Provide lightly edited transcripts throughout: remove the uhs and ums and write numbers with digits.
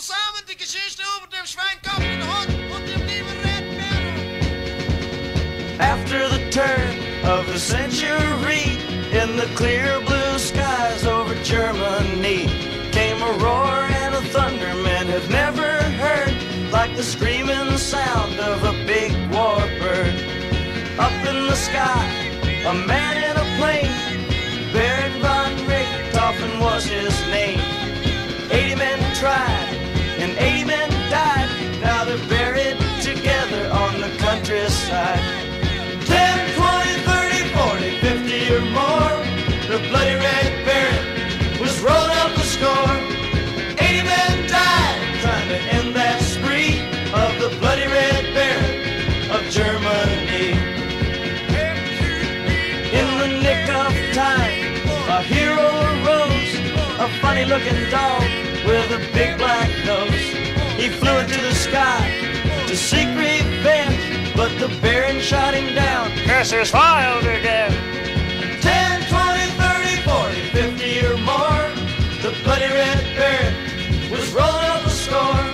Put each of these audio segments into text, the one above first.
zusammen die Geschichte über dem Schweinkopf, den Hund und dem lieben Red Baron. After the turn of the century, in the clear blue skies over Germany, came a roar and a thunder men have never heard, like the screaming sound of a big warbird. Up in the sky, a man in a plane, Baron von Richthofen was his name. 80 men tried and 80 men died. Now they're buried together on the countryside. 10, 20, 30, 40, 50 or more. The bloody Red Baron was rolled up the score. 80 men died trying to end that spree of the bloody Red Baron of Germany. In the nick of time, a hero arose, a funny-looking dog with a big black nose. He flew into the sky to seek revenge, but the Baron shot him down. Curses wild again. 10, 20, 30, 40, 50 or more. The bloody Red Baron was rolling up the score.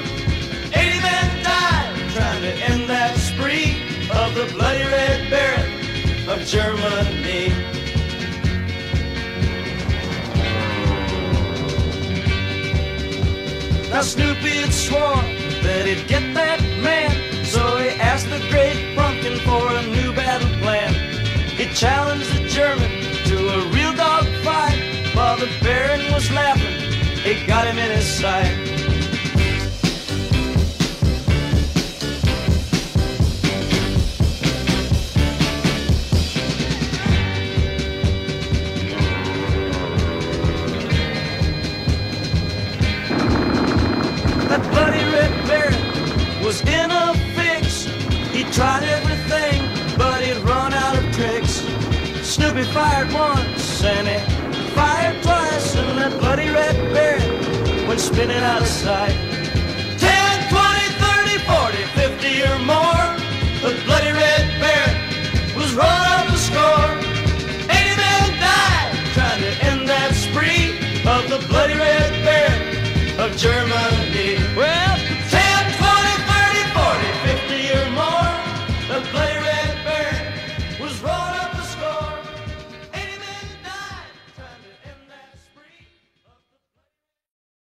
80 men died trying to end that spree of the bloody Red Baron of Germany. Now Snoopy had sworn that he'd get that man, so he asked the great pumpkin for a new battle plan. He challenged the German to a real dog fight. While the Baron was laughing, it got him in his sight. That bloody Red Baron was in a fix. He tried everything, but he'd run out of tricks. Snoopy fired once, and he fired twice, and that bloody Red Baron went spinning out of sight. 10, 20, 30, 40, 50 or more. The bloody